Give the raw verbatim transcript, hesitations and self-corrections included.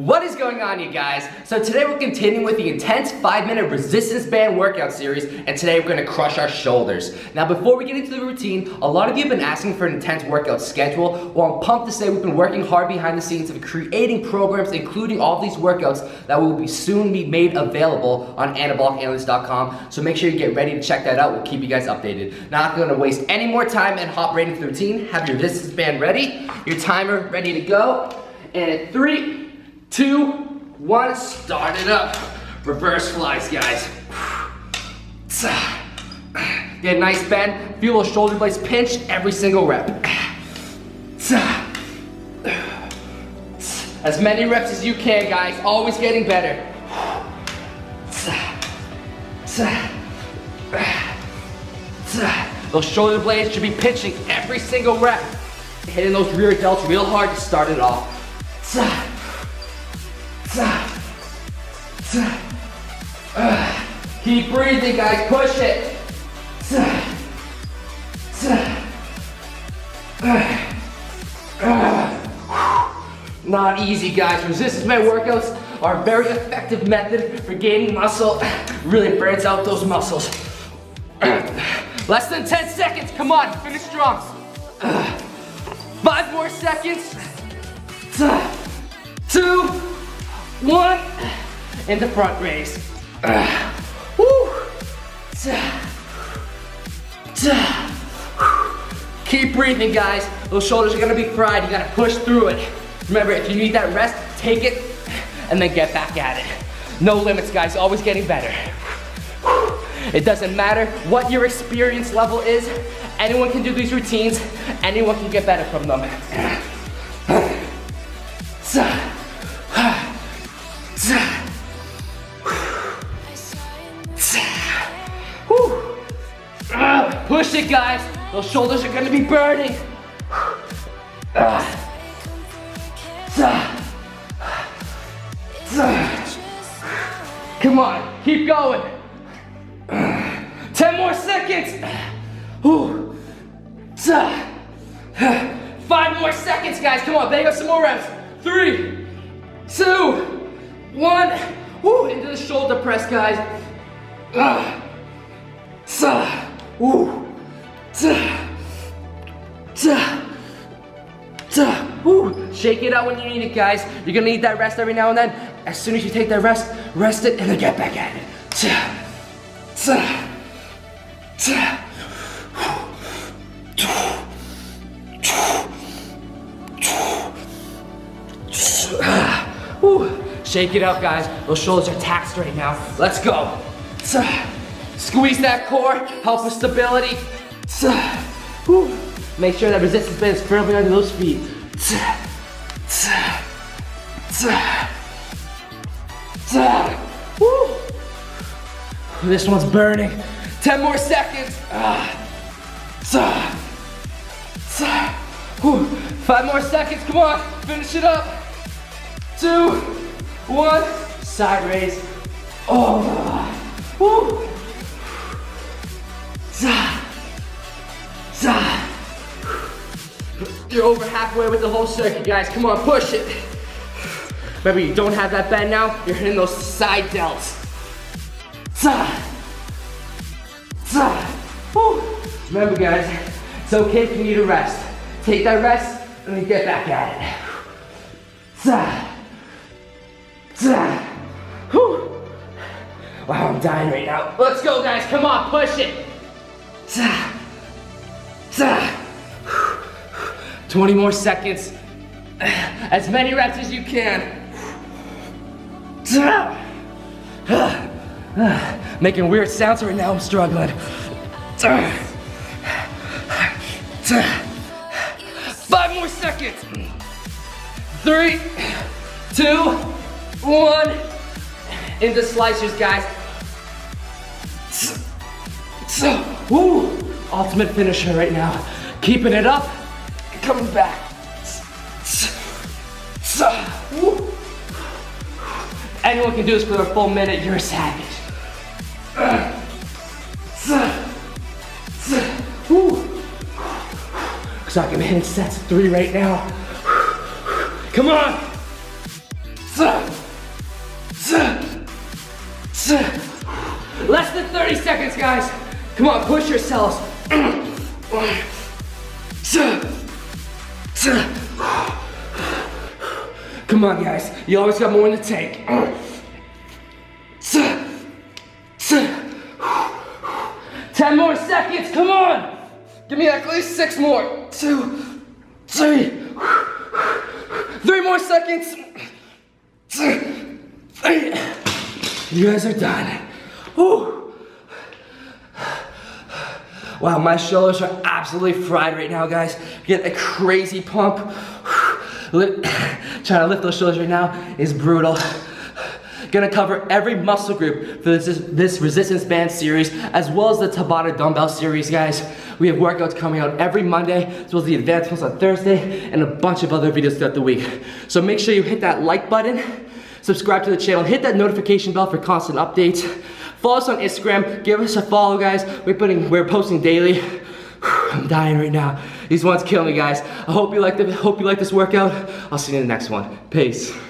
What is going on, you guys? So today we're continuing with the intense five minute resistance band workout series, and today we're going to crush our shoulders. Now before we get into the routine, a lot of you have been asking for an intense workout schedule. Well, I'm pumped to say we've been working hard behind the scenes of creating programs, including all these workouts that will be soon be made available on anabolic aliens dot com. So make sure you get ready to check that out. We'll keep you guys updated. Not going to waste any more time and hop right into the routine. Have your resistance band ready, your timer ready to go, and at three, two, one, start it up. Reverse flies, guys. Get a nice bend, feel those shoulder blades pinch every single rep. As many reps as you can, guys, always getting better. Those shoulder blades should be pinching every single rep. Hitting those rear delts real hard to start it off. Keep breathing, guys, push it. Not easy, guys. Resistance band workouts are a very effective method for gaining muscle. Really burns out those muscles. Less than ten seconds, come on, finish strong. Five more seconds. Two, one, in the front raise. Uh, woo. Duh. Duh. Keep breathing, guys. Those shoulders are gonna be fried. You gotta push through it. Remember, if you need that rest, take it and then get back at it. No limits, guys, always getting better. It doesn't matter what your experience level is. Anyone can do these routines. Anyone can get better from them. Duh. Push it, guys. Those shoulders are gonna be burning. Come on, keep going. Ten more seconds. Five more seconds, guys. Come on, bang up some more reps. Three, two, one. Woo, into the shoulder press, guys. Woo. Shake it out when you need it, guys. You're gonna need that rest every now and then. As soon as you take that rest, rest it and then get back at it. Woo. Shake it out, guys. Those shoulders are taxed right now. Let's go. Squeeze that core, help with stability. Make sure that resistance band is firmly under those feet. This one's burning. Ten more seconds. Five more seconds, come on, finish it up. Two, one, side raise. Oh, woo. You're over halfway with the whole circuit, guys. Come on, push it. Remember, you don't have that bend now. You're hitting those side delts. Remember, guys, it's okay if you need a rest. Take that rest and then get back at it. Wow, I'm dying right now. Let's go, guys. Come on, push it. twenty more seconds. As many reps as you can. Making weird sounds right now, I'm struggling. Five more seconds. Three, two, one. Into slicers, guys. Woo. Ultimate finisher right now. Keeping it up, coming back. Woo. Anyone can do this for a full minute, you're a savage. So I can hit sets three right now. Come on. Less than thirty seconds, guys. Come on, push yourselves. Come on, guys. You always got more in the tank. Ten more seconds, come on. Give me at least six more. Two, three, three more seconds. You guys are done. Woo. Wow, my shoulders are absolutely fried right now, guys. Get a crazy pump. Trying to lift those shoulders right now is brutal. Gonna cover every muscle group for this, this resistance band series, as well as the Tabata dumbbell series, guys. We have workouts coming out every Monday, as well as the advanced ones on Thursday, and a bunch of other videos throughout the week. So make sure you hit that like button, subscribe to the channel, hit that notification bell for constant updates. Follow us on Instagram, give us a follow, guys. We're putting, we're posting daily. Whew, I'm dying right now. These ones kill me, guys. I hope you like the, hope you like this workout. I'll see you in the next one. Peace.